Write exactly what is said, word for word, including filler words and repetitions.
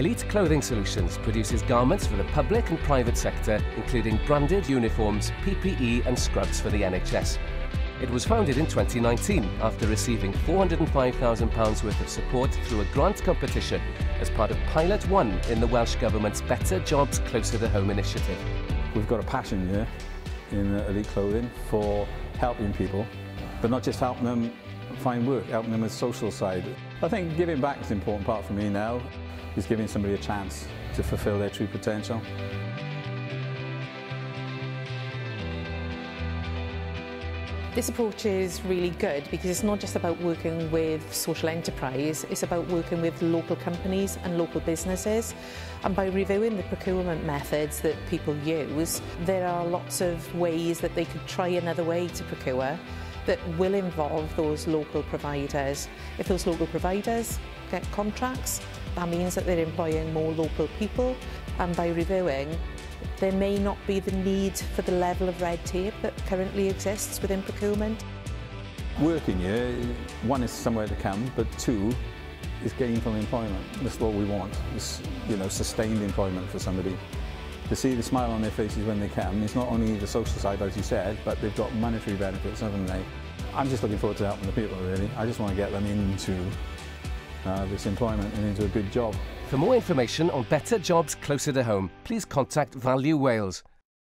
Elite Clothing Solutions produces garments for the public and private sector, including branded uniforms, P P E and scrubs for the N H S. It was founded in twenty nineteen after receiving four hundred and five thousand pounds worth of support through a grant competition as part of Pilot One in the Welsh Government's Better Jobs Closer to Home initiative. We've got a passion here in Elite Clothing for helping people, but not just helping them find work, helping them with the social side. I think giving back is an important part for me now, is giving somebody a chance to fulfil their true potential. This approach is really good because it's not just about working with social enterprise, it's about working with local companies and local businesses. And by reviewing the procurement methods that people use, there are lots of ways that they could try another way to procure that will involve those local providers. If those local providers get contracts, that means that they're employing more local people, and by reviewing, there may not be the need for the level of red tape that currently exists within procurement. Working here, one is somewhere to come, but two is gainful employment. That's what we want, it's, you know, sustained employment for somebody. To see the smile on their faces when they come, it's not only the social side, as you said, but they've got monetary benefits, haven't they? I'm just looking forward to helping the people, really. I just want to get them into Uh, this employment and into a good job. For more information on Better Jobs Closer to Home, please contact Value Wales.